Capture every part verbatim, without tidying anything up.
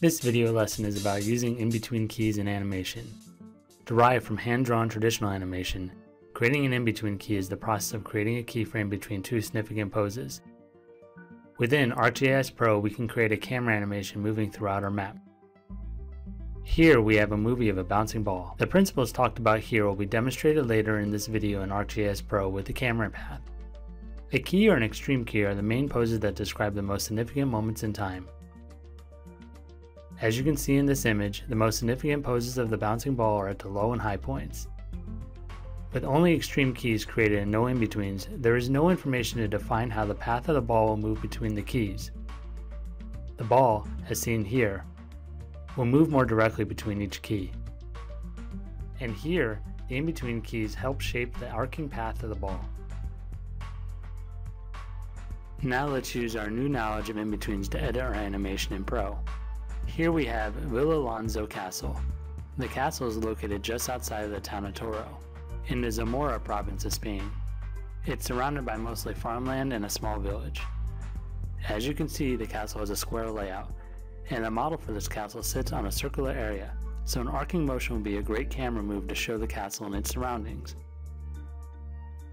This video lesson is about using in-between keys in animation. Derived from hand-drawn traditional animation, creating an in-between key is the process of creating a keyframe between two significant poses. Within ArcGIS Pro, we can create a camera animation moving throughout our map. Here we have a movie of a bouncing ball. The principles talked about here will be demonstrated later in this video in ArcGIS Pro with the camera path. A key or an extreme key are the main poses that describe the most significant moments in time. As you can see in this image, the most significant poses of the bouncing ball are at the low and high points. With only extreme keys created and no in-betweens, there is no information to define how the path of the ball will move between the keys. The ball, as seen here, will move more directly between each key. And here, the in-between keys help shape the arcing path of the ball. Now let's use our new knowledge of in-betweens to edit our animation in Pro. Here we have Villalonso Castle. The castle is located just outside of the town of Toro, in the Zamora province of Spain. It's surrounded by mostly farmland and a small village. As you can see, the castle has a square layout, and the model for this castle sits on a circular area, so an arcing motion would be a great camera move to show the castle and its surroundings.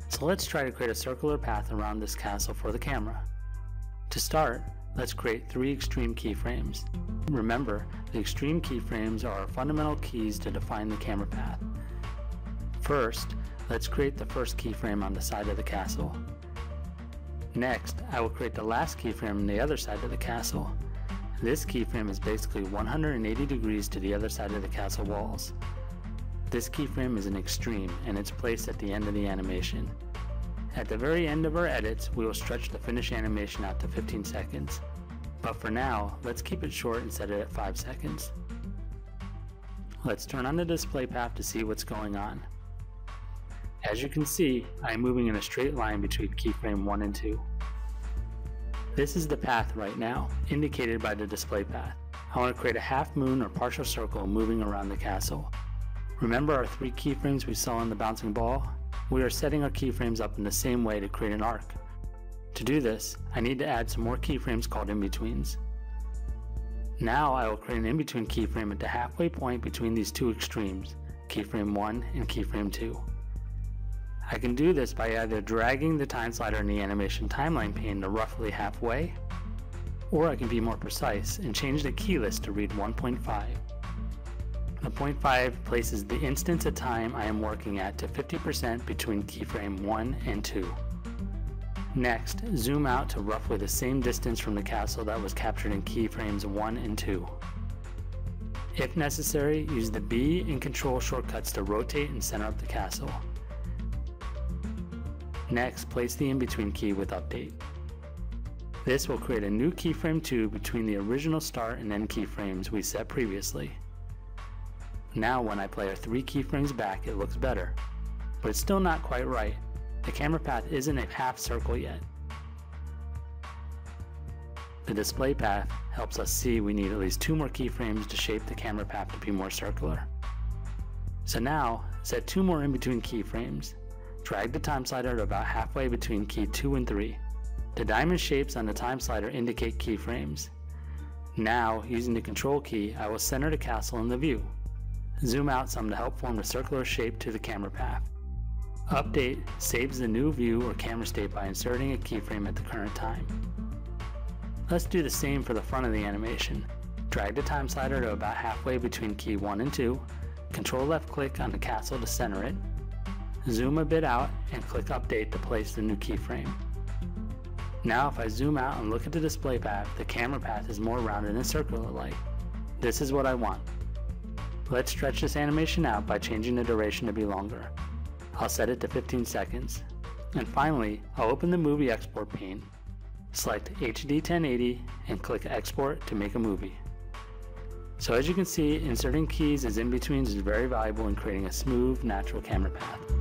So let's try to create a circular path around this castle for the camera. To start, let's create three extreme keyframes. Remember, the extreme keyframes are our fundamental keys to define the camera path. First, let's create the first keyframe on the side of the castle. Next, I will create the last keyframe on the other side of the castle. This keyframe is basically one hundred eighty degrees to the other side of the castle walls. This keyframe is an extreme, and it's placed at the end of the animation. At the very end of our edits, we will stretch the finished animation out to fifteen seconds. But for now, let's keep it short and set it at five seconds. Let's turn on the display path to see what's going on. As you can see, I am moving in a straight line between keyframe one and two. This is the path right now, indicated by the display path. I want to create a half moon or partial circle moving around the castle. Remember our three keyframes we saw in the bouncing ball? We are setting our keyframes up in the same way to create an arc. To do this, I need to add some more keyframes called in-betweens. Now I will create an in-between keyframe at the halfway point between these two extremes, keyframe one and keyframe two. I can do this by either dragging the time slider in the animation timeline pane to roughly halfway, or I can be more precise and change the key list to read one point five. The zero point five places the instance of time I am working at to fifty percent between keyframe one and two. Next, zoom out to roughly the same distance from the castle that was captured in keyframes one and two. If necessary, use the B and Control shortcuts to rotate and center up the castle. Next, place the in-between key with Update. This will create a new keyframe two between the original start and end keyframes we set previously. Now when I play our three keyframes back, it looks better, but it's still not quite right. The camera path isn't a half circle yet. The display path helps us see we need at least two more keyframes to shape the camera path to be more circular. So now, set two more in-between keyframes. Drag the time slider to about halfway between key two and three. The diamond shapes on the time slider indicate keyframes. Now, using the Control key, I will center the castle in the view. Zoom out some to help form a circular shape to the camera path. Update saves the new view or camera state by inserting a keyframe at the current time. Let's do the same for the front of the animation. Drag the time slider to about halfway between key one and two, Control left click on the castle to center it, zoom a bit out, and click Update to place the new keyframe. Now if I zoom out and look at the display path, the camera path is more rounded and circular-like. This is what I want. Let's stretch this animation out by changing the duration to be longer. I'll set it to fifteen seconds. And finally, I'll open the movie export pane, select H D ten eighty, and click Export to make a movie. So as you can see, inserting keys as in-betweens is very valuable in creating a smooth, natural camera path.